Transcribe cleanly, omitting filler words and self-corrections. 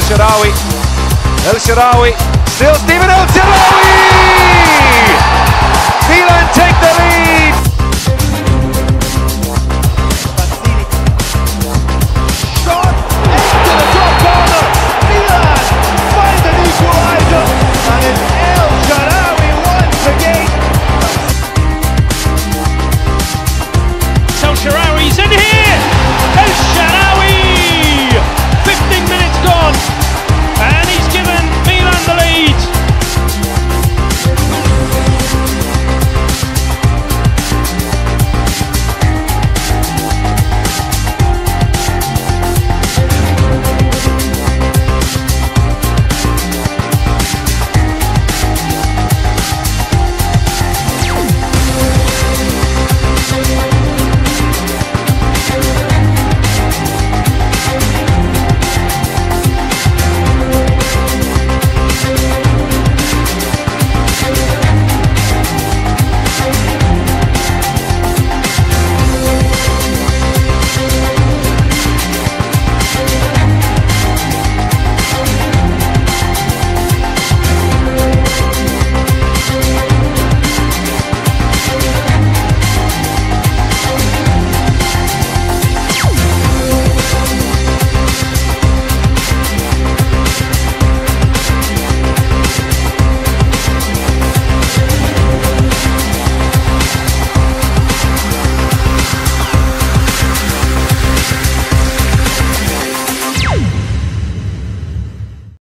El Shaarawy. El Shaarawy, still Stephan El Shaarawy!